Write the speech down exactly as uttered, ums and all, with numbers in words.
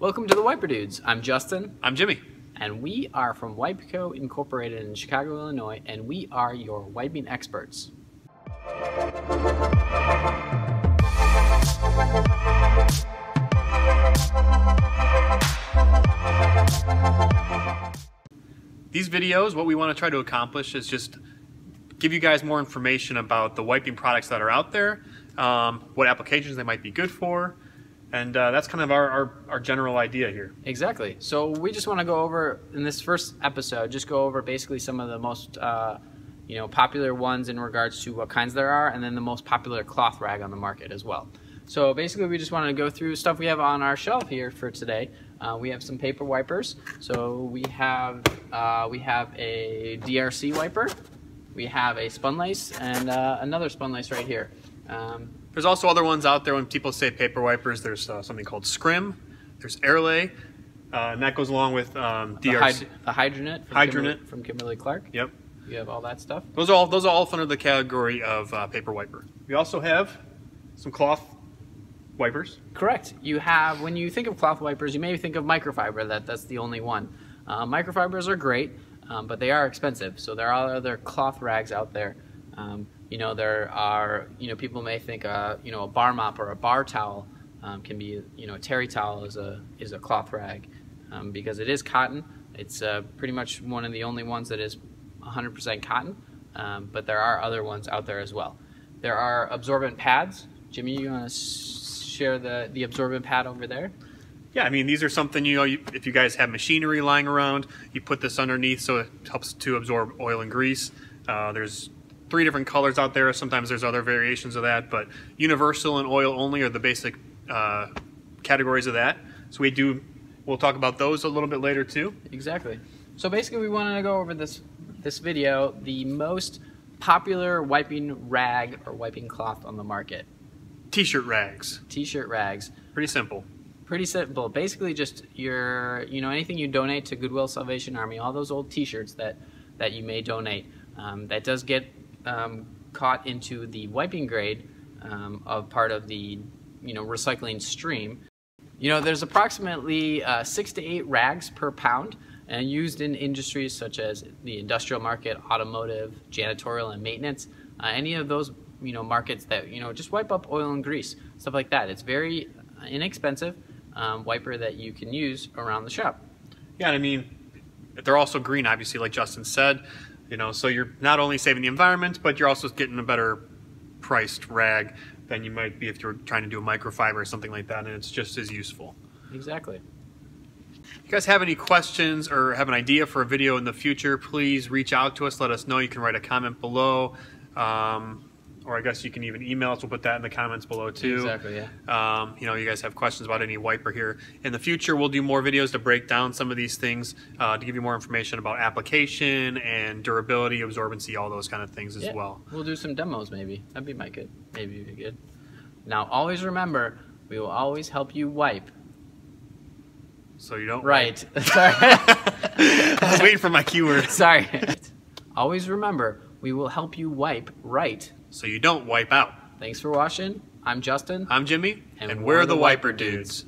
Welcome to the Wiper Dudes. I'm Justin. I'm Jimmy. And we are from WipeCo Incorporated in Chicago, Illinois, and we are your wiping experts. These videos, what we want to try to accomplish is just give you guys more information about the wiping products that are out there, um, what applications they might be good for, and uh, that's kind of our, our, our general idea here. Exactly. So we just want to go over, in this first episode, just go over basically some of the most uh, you know, popular ones in regards to what kinds there are, and then the most popular cloth rag on the market as well. So basically we just wanted to go through stuff we have on our shelf here for today. Uh, we have some paper wipers. So we have, uh, we have a D R C wiper, we have a spun lace, and uh, another spun lace right here. Um, There's also other ones out there. When people say paper wipers, there's uh, something called Scrim, there's Airlay, uh, and that goes along with um, D R C. The, hyd the Hydranet, from, Hydranet. Kimberly, from Kimberly Clark. Yep. You have all that stuff. Those are all, those are all under the category of uh, paper wiper. We also have some cloth wipers. Correct. You have, when you think of cloth wipers, you may think of microfiber. That, that's the only one. Uh, microfibers are great, um, but they are expensive. So there are other cloth rags out there. Um, You know, there are, you know, people may think, uh, you know, a bar mop or a bar towel um, can be, you know, a terry towel is a, is a cloth rag um, because it is cotton. It's uh, pretty much one of the only ones that is one hundred percent cotton, um, but there are other ones out there as well. There are absorbent pads. Jimmy, you want to share the, the absorbent pad over there? Yeah, I mean, these are something, you know, you, if you guys have machinery lying around, you put this underneath so it helps to absorb oil and grease. Uh, there's three different colors out there. Sometimes there's other variations of that, but universal and oil only are the basic uh, categories of that. So we do, we'll talk about those a little bit later too. Exactly. So basically we wanted to go over this, this video, the most popular wiping rag or wiping cloth on the market. T-shirt rags. T-shirt rags. Pretty simple. Pretty simple. Basically just your, you know, anything you donate to Goodwill, Salvation Army, all those old t-shirts that, that you may donate. Um, that does get Um, caught into the wiping grade um, of part of the, you know, recycling stream. You know, there's approximately uh, six to eight rags per pound and used in industries such as the industrial market, automotive, janitorial and maintenance, uh, any of those, you know, markets that, you know, just wipe up oil and grease, stuff like that. It's very inexpensive um, wiper that you can use around the shop. Yeah, I mean, they're also green, obviously, like Justin said. You know, so you're not only saving the environment, but you're also getting a better priced rag than you might be if you're trying to do a microfiber or something like that, and it's just as useful. Exactly. If you guys have any questions or have an idea for a video in the future, please reach out to us. Let us know. You can write a comment below, um, or I guess you can even email us. We'll put that in the comments below too. Exactly, yeah. Um, you know, you guys have questions about any wiper here. In the future, we'll do more videos to break down some of these things, uh, to give you more information about application and durability, absorbency, all those kind of things as yeah. well. We'll do some demos maybe. That'd be my good. Maybe be good. Now, always remember, we will always help you wipe. So you don't Right. Wipe. Sorry. I was waiting for my keyword. Sorry. Always remember, we will help you wipe right. So you don't wipe out. Thanks for watching. I'm Justin. I'm Jimmy. And, and we're, we're the Wiper Dudes. Dudes.